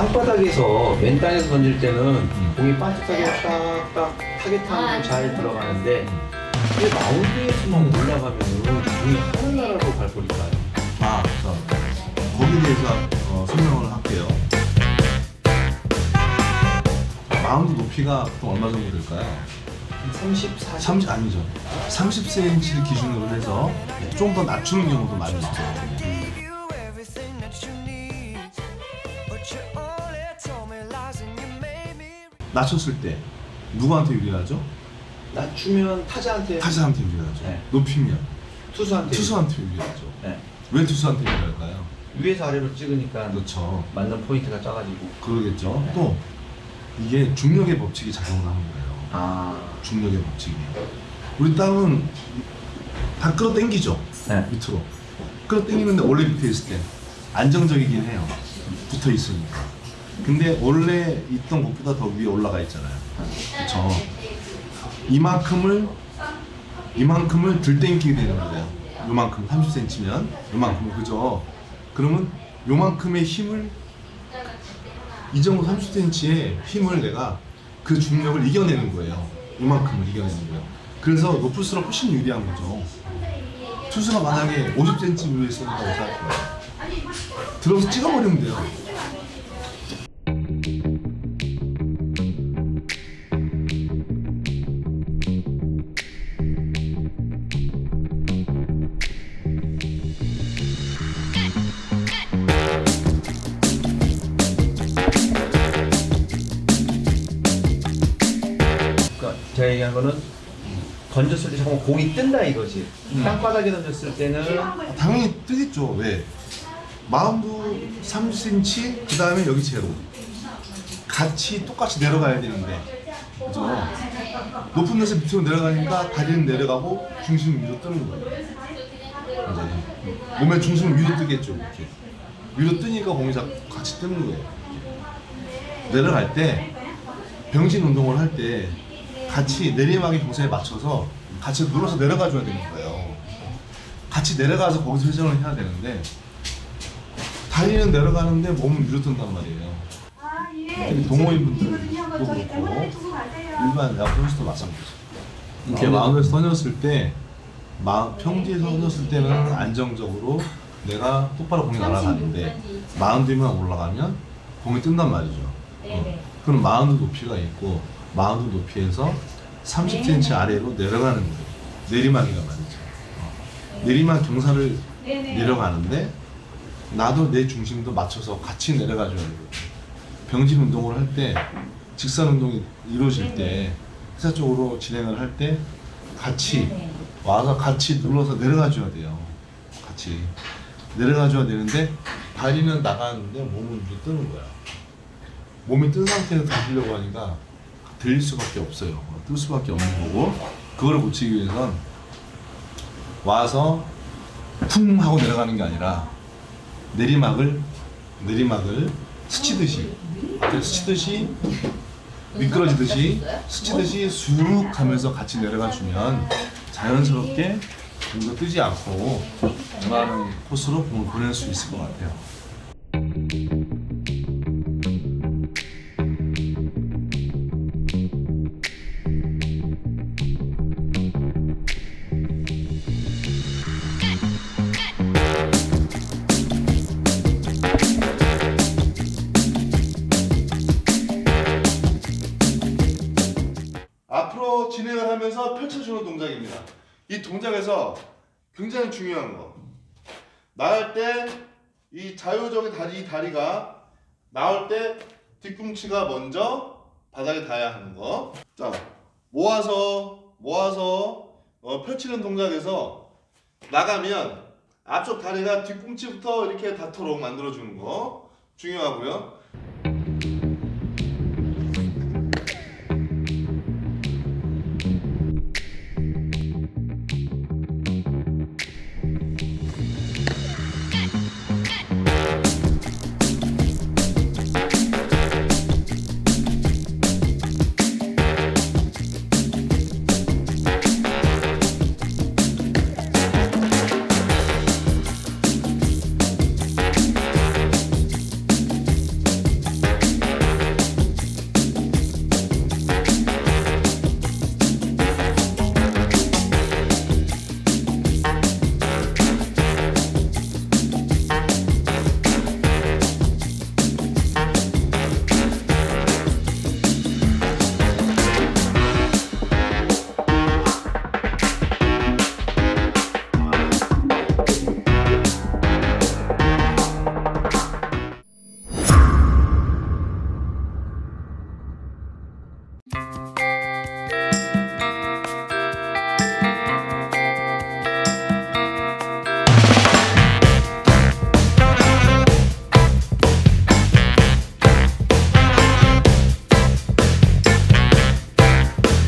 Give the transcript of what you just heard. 땅바닥에서 맨 땅에서 던질 때는 공이 반짝하게 딱딱 타겟하면 잘 들어가는데 이 마운드에서만 올라가면은 공이 다른 나라로 발볼이 가요. 아, 그래서 거기에 대해서 설명을 할게요. 마운드 높이가 보통 얼마 정도 될까요? 30 아니죠. 30cm를 기준으로 해서 좀 더 낮추는 경우도 많이 있어요. 낮췄을 때 누구한테 유리하죠? 낮추면 타자한테 유리하죠. 네. 높이면 투수한테 유리하죠. 네. 왜 투수한테 유리할까요? 위에서 아래로 찍으니까 그렇죠. 맞는 포인트가 작아지고 그러겠죠. 네. 또 이게 중력의 법칙이 작용을 하는 거예요. 아, 중력의 법칙이에요. 우리 땅은 다 끌어당기죠. 네. 밑으로 끌어당기는데 원래 밑에 있을 때 안정적이긴 해요. 붙어 있으니까. 근데 원래 있던 곳보다 더 위에 올라가 있잖아요. 그쵸. 이만큼을 들땡기게 되는 거예요. 요만큼 30cm면 요만큼, 그죠? 그러면 요만큼의 힘을 이 정도 30cm의 힘을 내가 그 중력을 이겨내는 거예요. 요만큼을 이겨내는 거예요. 그래서 높을수록 훨씬 유리한 거죠. 투수가 만약에 50cm 위에 있었다고 생각해요. 들어서 찍어버리면 돼요. 제가 얘기한 거는 던졌을 때 정말 공이 뜬다 이거지. 땅바닥에 던졌을 때는 당연히 뜨겠죠. 왜? 마운드 3cm 그 다음에 여기 제로 같이 똑같이 내려가야 되는데, 그죠? 높은 데서 밑으로 내려가니까 다리는 내려가고 중심은 위로 뜨는 거예요. 맞아요. 몸의 중심은 위로 뜨겠죠. 이렇게 위로 뜨니까 공이 같이 뜨는 거예요. 내려갈 때 병진 운동을 할 때 같이 내리막의 경사에 맞춰서 같이 눌러서 내려가줘야 되는 거예요. 같이 내려가서 거기서 회전을 해야 되는데 다리는 내려가는데 몸은 위로 뜬단 말이에요. 동호인분들도 그렇고 일반 야구 선수도 마찬가지죠. 이렇게 마운드에서 던졌을 때 평지에서 던졌을 때는 안정적으로 내가 똑바로 공이 날아가는데 마운드만 올라가면 공이 뜬단 말이죠. 그럼 마운드 높이가 있고 마운드 높이에서 30cm 아래로 내려가는 거예요. 내리막이란 말이죠. 내리막 경사를 내려가는데 나도 내 중심도 맞춰서 같이 내려가줘야 돼요. 병진 운동을 할 때 직선 운동이 이루어질 때 회사 쪽으로 진행을 할 때 같이 와서 같이 눌러서 내려가줘야 돼요. 같이 내려가줘야 되는데 다리는 나가는데 몸은 좀 뜨는 거야. 몸이 뜬 상태에서 던지려고 하니까 들릴 수밖에 없어요. 뜰 수밖에 없는 거고 그걸 고치기 위해선 와서 쿵 하고 내려가는 게 아니라 내리막을 스치듯이 미끄러지듯이 스치듯이 쑥 하면서 같이 내려가 주면 자연스럽게 공도 뜨지 않고 원하는 코스로 공을 보낼 수 있을 것 같아요. 진행을 하면서 펼쳐주는 동작입니다. 이 동작에서 굉장히 중요한 거 나올 때 이 자유적인 다리가 나올 때 뒤꿈치가 먼저 바닥에 닿아야 하는 거. 자, 모아서 펼치는 동작에서 나가면 앞쪽 다리가 뒤꿈치부터 이렇게 닿도록 만들어주는 거 중요하고요.